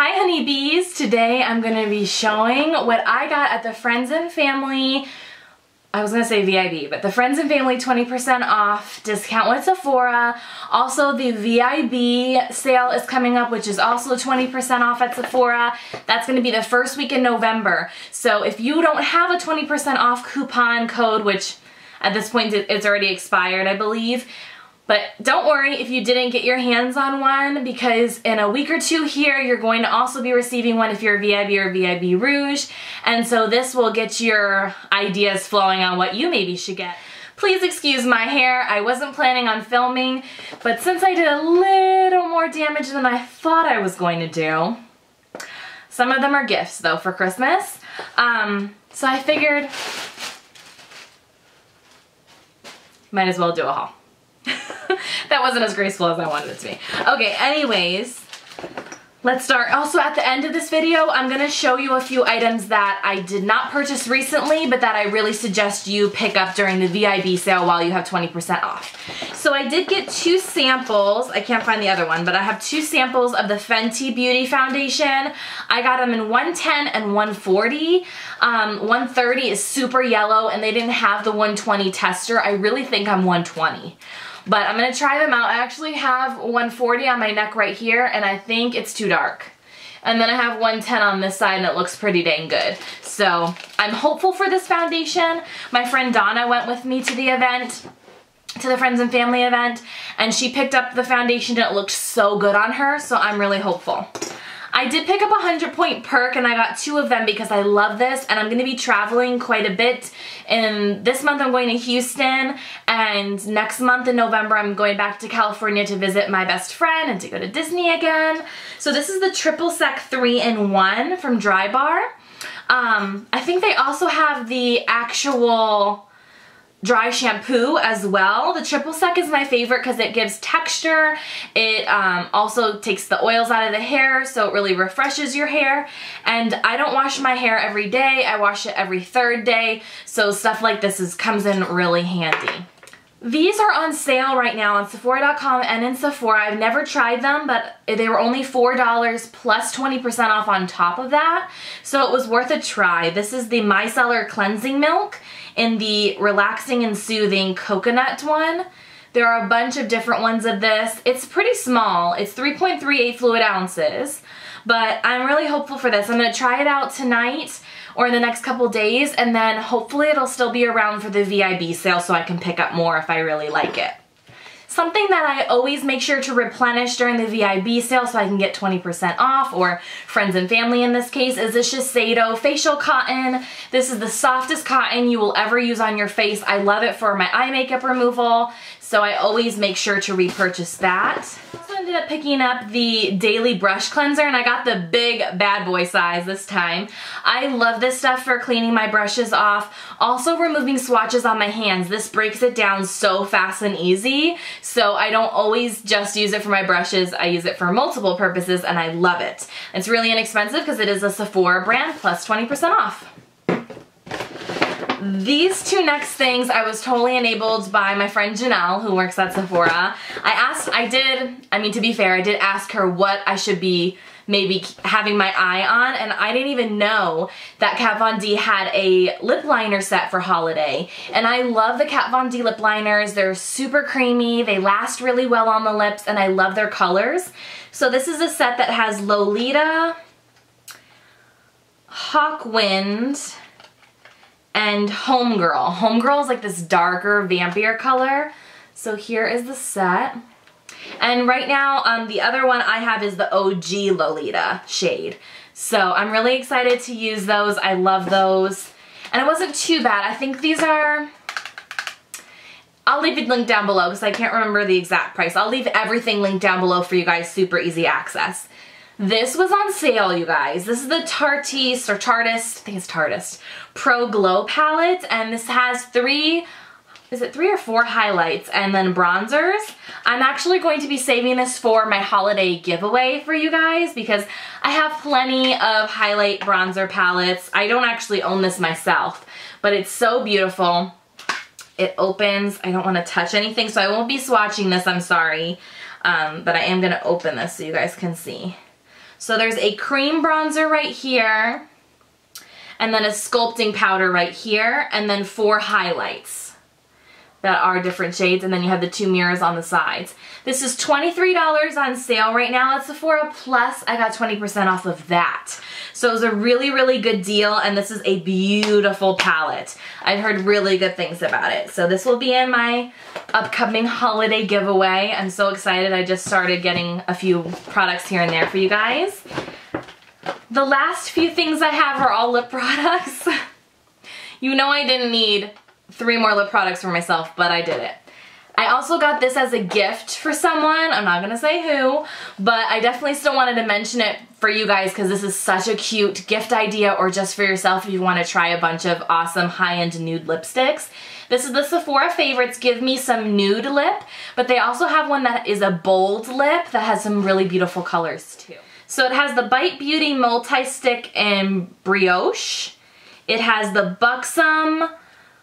Hi honeybees, today I'm going to be showing what I got at the Friends and Family, I was going to say VIB, but the Friends and Family 20% off discount with Sephora. Also the VIB sale is coming up, which is also 20% off at Sephora. That's going to be the first week in November. So if you don't have a 20% off coupon code, which at this point it's already expired, I believe, but don't worry if you didn't get your hands on one, because in a week or two here, you're going to also be receiving one if you're VIB or VIB Rouge. And so this will get your ideas flowing on what you maybe should get. Please excuse my hair. I wasn't planning on filming, but since I did a little more damage than I thought I was going to do, some of them are gifts though for Christmas. So I figured might as well do a haul. That wasn't as graceful as I wanted it to be. Okay, anyways, let's start. Also, at the end of this video, I'm going to show you a few items that I did not purchase recently, but that I really suggest you pick up during the VIB sale while you have 20% off. So I did get two samples. I can't find the other one, but I have two samples of the Fenty Beauty Foundation. I got them in 110 and 140. 130 is super yellow, and they didn't have the 120 tester. I really think I'm 120. But I'm going to try them out. I actually have 140 on my neck right here, and I think it's too dark. And then I have 110 on this side, and it looks pretty dang good. So I'm hopeful for this foundation. My friend Donna went with me to the event, to the Friends and Family event, and she picked up the foundation, and it looked so good on her, so I'm really hopeful. I did pick up a 100-point perk, and I got two of them because I love this, and I'm going to be traveling quite a bit. And this month I'm going to Houston, and next month in November I'm going back to California to visit my best friend and to go to Disney again. So this is the Triple Sec 3-in-1 from Dry Bar. I think they also have the actual dry shampoo as well. The Triple Sec is my favorite because it gives texture. It also takes the oils out of the hair, so it really refreshes your hair. And I don't wash my hair every day. I wash it every third day, so stuff like this comes in really handy. These are on sale right now on Sephora.com and in Sephora. I've never tried them, but they were only $4 plus 20% off on top of that, so it was worth a try. This is the Micellar Cleansing Milk in the Relaxing and Soothing Coconut one. There are a bunch of different ones of this. It's pretty small. It's 3.38 fluid ounces, but I'm really hopeful for this. I'm going to try it out tonight or in the next couple days, and then hopefully it'll still be around for the VIB sale so I can pick up more if I really like it. Something that I always make sure to replenish during the VIB sale so I can get 20% off, or Friends and Family in this case, is the Shiseido Facial Cotton. This is the softest cotton you will ever use on your face. I love it for my eye makeup removal, so I always make sure to repurchase that. I ended up picking up the Daily Brush Cleanser, and I got the big bad boy size this time. I love this stuff for cleaning my brushes off. Also removing swatches on my hands. This breaks it down so fast and easy, so I don't always just use it for my brushes. I use it for multiple purposes, and I love it. It's really inexpensive because it is a Sephora brand, plus 20% off. These two next things I was totally enabled by my friend Janelle, who works at Sephora. To be fair, I did ask her what I should be maybe having my eye on, and I didn't even know that Kat Von D had a lip liner set for holiday. And I love the Kat Von D lip liners. They're super creamy, they last really well on the lips, and I love their colors. So this is a set that has Lolita, Hawkwind, and Homegirl. Homegirl is like this darker, vampier color. So here is the set. And right now, the other one I have is the OG Lolita shade. So I'm really excited to use those. I love those. And it wasn't too bad. I think these are... I'll leave it linked down below because I can't remember the exact price. I'll leave everything linked down below for you guys. Super easy access. This was on sale, you guys. This is the Tarteist, or Tarteist, I think it's Tarteist, Pro Glow Palette, and this has three or four highlights and then bronzers. I'm actually going to be saving this for my holiday giveaway for you guys because I have plenty of highlight bronzer palettes. I don't actually own this myself, but it's so beautiful. It opens. I don't want to touch anything, so I won't be swatching this, I'm sorry, but I am going to open this so you guys can see. So there's a cream bronzer right here, and then a sculpting powder right here, and then 4 highlights that are different shades, and then you have the 2 mirrors on the sides. This is $23 on sale right now at Sephora, plus I got 20% off of that. So it was a really, really good deal, and this is a beautiful palette. I've heard really good things about it. So this will be in my upcoming holiday giveaway. I'm so excited. I just started getting a few products here and there for you guys. The last few things I have are all lip products. You know I didn't need 3 more lip products for myself, but I did it. I also got this as a gift for someone. I'm not gonna say who, but I definitely still wanted to mention it for you guys because this is such a cute gift idea, or just for yourself if you want to try a bunch of awesome high-end nude lipsticks. This is the Sephora Favorites Give Me Some Nude Lip, but they also have one that is a bold lip that has some really beautiful colors too. So it has the Bite Beauty Multi-Stick in Brioche. It has the Buxom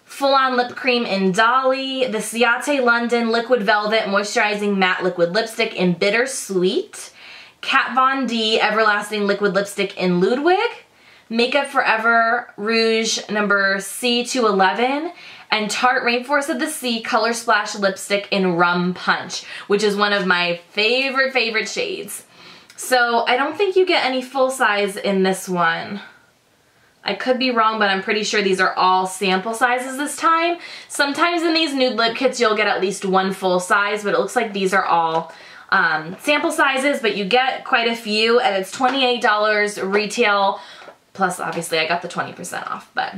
Full-On Lip Cream in Dolly, the Ciate London Liquid Velvet Moisturizing Matte Liquid Lipstick in Bittersweet, Kat Von D Everlasting Liquid Lipstick in Ludwig, Makeup Forever Rouge number C211, and Tarte Rainforest of the Sea Color Splash Lipstick in Rum Punch, which is one of my favorite shades. So I don't think you get any full size in this one. I could be wrong, but I'm pretty sure these are all sample sizes this time. Sometimes in these nude lip kits, you'll get at least 1 full size, but it looks like these are all sample sizes, but you get quite a few, and it's $28 retail, plus obviously I got the 20% off, but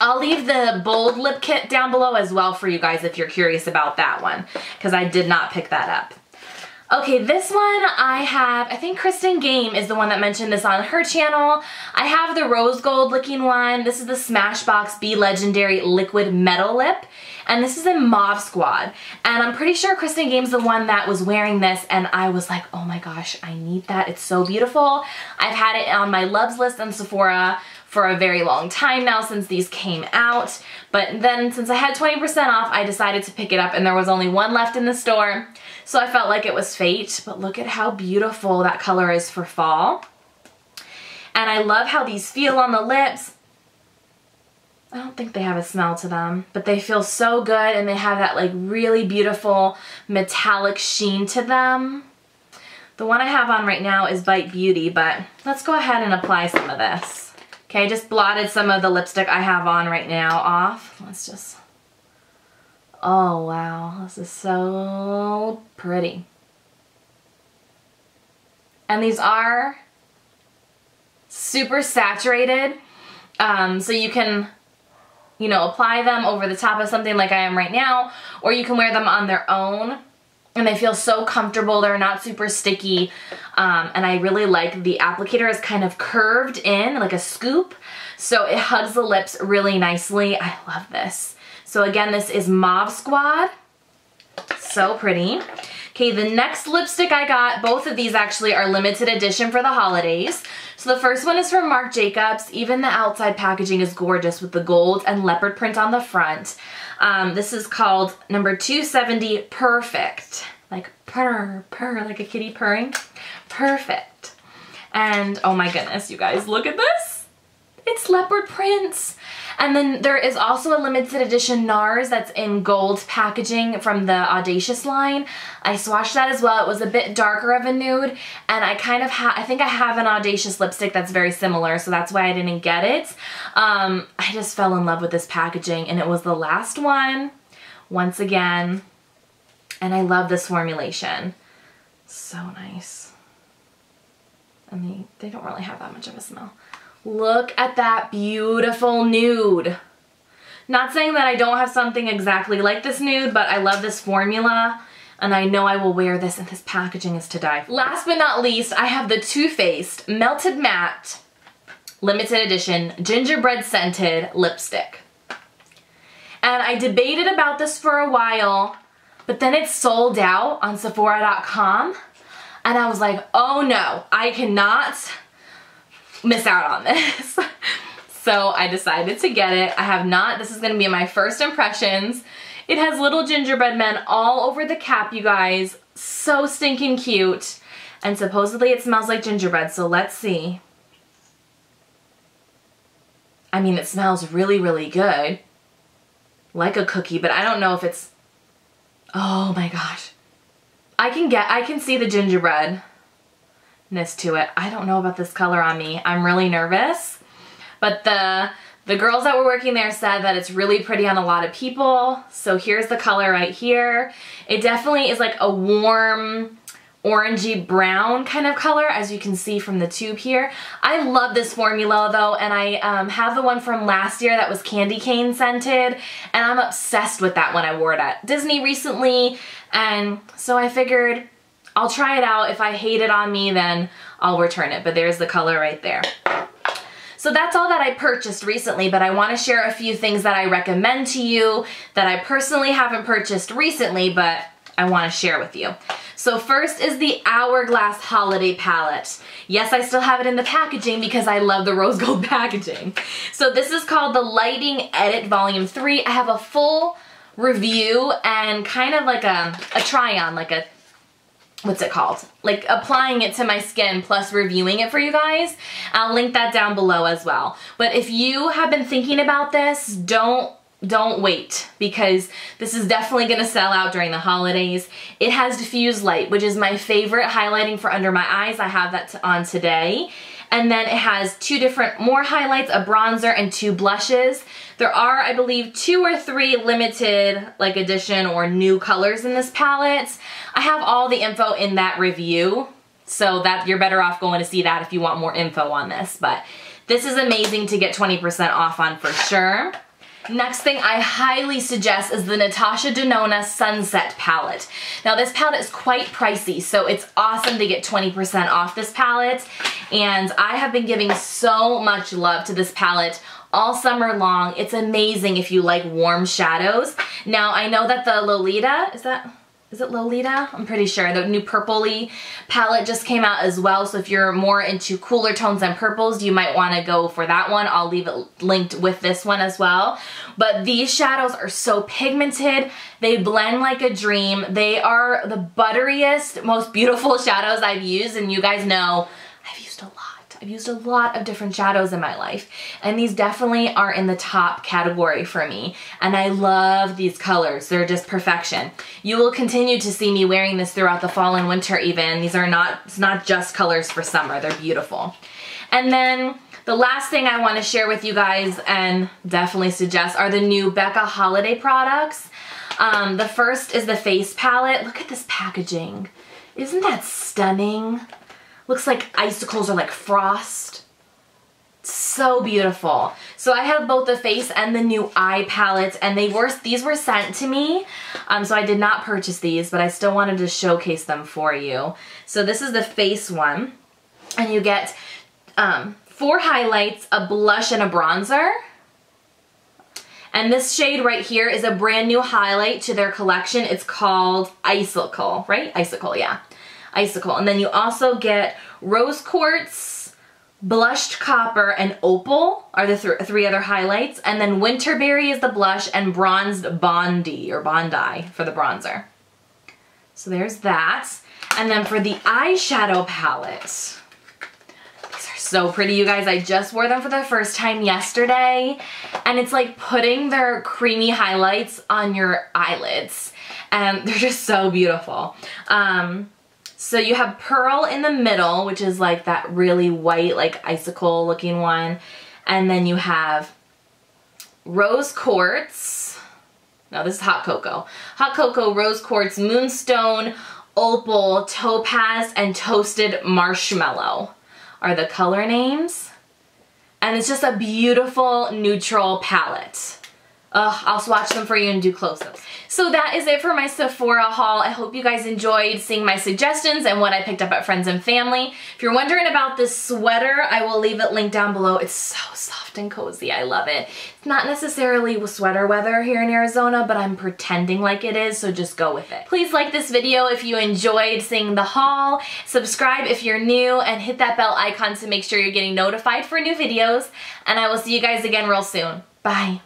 I'll leave the bold lip kit down below as well for you guys if you're curious about that one, because I did not pick that up. Okay, this one I think Kristin Gehm is the one that mentioned this on her channel. I have the rose gold looking one. This is the Smashbox Be Legendary Liquid Metal Lip, and this is in Mauve Squad. And I'm pretty sure Kristin Gehm's the one that was wearing this, and I was like, oh my gosh, I need that. It's so beautiful. I've had it on my loves list on Sephora for a very long time now since these came out. But then since I had 20% off, I decided to pick it up, and there was only 1 left in the store. So I felt like it was fate, but look at how beautiful that color is for fall. And I love how these feel on the lips. I don't think they have a smell to them, but they feel so good, and they have that like really beautiful metallic sheen to them. The one I have on right now is Bite Beauty, but let's go ahead and apply some of this. Okay, I just blotted some of the lipstick I have on right now off. Let's just, oh wow, this is so pretty. And these are super saturated, so you can, you know, apply them over the top of something like I am right now, or you can wear them on their own. And they feel so comfortable. They're not super sticky. And I really like the applicator is kind of curved in like a scoop. So it hugs the lips really nicely. I love this. So again, this is Mauve Squad. So pretty. Okay, the next lipstick I got, both of these actually are limited edition for the holidays. So the first one is from Marc Jacobs. Even the outside packaging is gorgeous with the gold and leopard print on the front. This is called number 270 Perfect. Like purr, purr, like a kitty purring. Perfect. And oh my goodness, you guys, look at this. It's leopard prints. And then there is also a limited edition NARS that's in gold packaging from the Audacious line. I swatched that as well. It was a bit darker of a nude, and I kind of I think I have an Audacious lipstick that's very similar, so that's why I didn't get it. I just fell in love with this packaging, and it was the last one, once again, and I love this formulation. So nice. I mean, they don't really have that much of a smell. Look at that beautiful nude. Not saying that I don't have something exactly like this nude, but I love this formula, and I know I will wear this, and this packaging is to die for. Last but not least, I have the Too Faced Melted Matte Limited Edition Gingerbread Scented Lipstick. And I debated about this for a while, but then it sold out on Sephora.com, and I was like, oh no, I cannot miss out on this. So I decided to get it. I have not. This is going to be my first impressions. It has little gingerbread men all over the cap, you guys. So stinking cute. And supposedly it smells like gingerbread, so let's see. I mean, it smells really, really good. Like a cookie, but I don't know if it's... Oh my gosh. I can see the gingerbreadness to it. I don't know about this color on me. I'm really nervous. But the girls that were working there said that it's really pretty on a lot of people. So here's the color right here. It definitely is like a warm orangey brown kind of color, as you can see from the tube here. I love this formula though, and I have the one from last year that was candy cane scented, and I'm obsessed with that one. I wore it at Disney recently, and so I figured I'll try it out. If I hate it on me, then I'll return it, but there's the color right there. So that's all that I purchased recently, but I want to share a few things that I recommend to you that I personally haven't purchased recently, but I want to share with you. So first is the Hourglass Holiday Palette. Yes, I still have it in the packaging because I love the rose gold packaging. So this is called the Lighting Edit Volume 3. I have a full review and kind of like a try-on, like a, what's it called? Like applying it to my skin plus reviewing it for you guys. I'll link that down below as well. But if you have been thinking about this, don't wait, because this is definitely going to sell out during the holidays. It has diffused light, which is my favorite highlighting for under my eyes. I have that on today. And then it has two different more highlights, a bronzer and two blushes. There are, I believe, 2 or 3 limited like edition or new colors in this palette. I have all the info in that review, so that you're better off going to see that if you want more info on this. But this is amazing to get 20% off on for sure. Next thing I highly suggest is the Natasha Denona Sunset Palette. Now this palette is quite pricey, so it's awesome to get 20% off this palette. And I have been giving so much love to this palette all summer long. It's amazing if you like warm shadows. Now I know that the Lolita, is it Lolita? I'm pretty sure. The new purpley palette just came out as well, so if you're more into cooler tones and purples, you might want to go for that one. I'll leave it linked with this one as well. But these shadows are so pigmented. They blend like a dream. They are the butteriest, most beautiful shadows I've used, and you guys know I've used a lot. I've used a lot of different shadows in my life, and these definitely are in the top category for me, and I love these colors. They're just perfection. You will continue to see me wearing this throughout the fall and winter even. These are not, it's not just colors for summer. They're beautiful. And then the last thing I want to share with you guys and definitely suggest are the new Becca holiday products. The first is the face palette. Look at this packaging. Isn't that stunning? Looks like icicles or like frost. So beautiful. So I have both the face and the new eye palettes, and these were sent to me. So I did not purchase these, but I still wanted to showcase them for you. So this is the face one, and you get 4 highlights, a blush, and a bronzer. And this shade right here is a brand new highlight to their collection. It's called Icicle, right? Icicle, yeah. Icicle. And then you also get Rose Quartz, Blushed Copper, and Opal are the 3 other highlights. And then Winterberry is the blush, and Bronzed Bondi or Bondi for the bronzer. So there's that. And then for the eyeshadow palette, these are so pretty, you guys. I just wore them for the first time yesterday, and it's like putting their creamy highlights on your eyelids, and they're just so beautiful. So you have Pearl in the middle, which is like that really white, like icicle looking one. And then you have Rose Quartz. No, this is Hot Cocoa. Hot Cocoa, Rose Quartz, Moonstone, Opal, Topaz, and Toasted Marshmallow are the color names. And it's just a beautiful neutral palette. I'll swatch them for you and do close-ups. So that is it for my Sephora haul. I hope you guys enjoyed seeing my suggestions and what I picked up at Friends and Family. If you're wondering about this sweater, I will leave it linked down below. It's so soft and cozy. I love it. It's not necessarily sweater weather here in Arizona, but I'm pretending like it is, so just go with it. Please like this video if you enjoyed seeing the haul. Subscribe if you're new, and hit that bell icon to make sure you're getting notified for new videos. And I will see you guys again real soon. Bye.